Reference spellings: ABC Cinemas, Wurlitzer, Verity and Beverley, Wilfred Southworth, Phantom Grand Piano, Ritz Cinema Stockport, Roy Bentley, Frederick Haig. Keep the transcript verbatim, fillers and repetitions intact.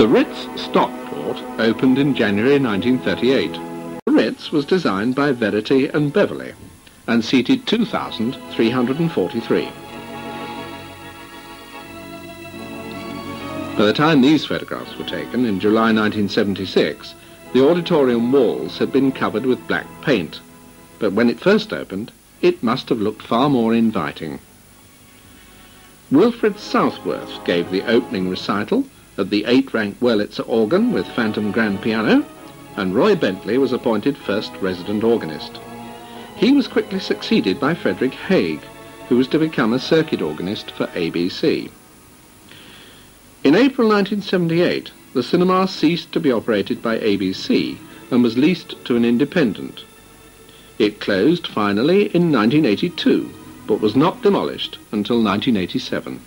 The Ritz Stockport opened in January nineteen thirty-eight. The Ritz was designed by Verity and Beverley and seated two thousand three hundred forty-three. By the time these photographs were taken, in July nineteen seventy-six, the auditorium walls had been covered with black paint, but when it first opened, it must have looked far more inviting. Wilfred Southworth gave the opening recital at the eight-rank Wurlitzer organ with Phantom Grand Piano, and Roy Bentley was appointed first resident organist. He was quickly succeeded by Frederick Haig, who was to become a circuit organist for A B C. In April nineteen seventy-eight, the cinema ceased to be operated by A B C and was leased to an independent. It closed finally in nineteen eighty-two, but was not demolished until nineteen eighty-seven.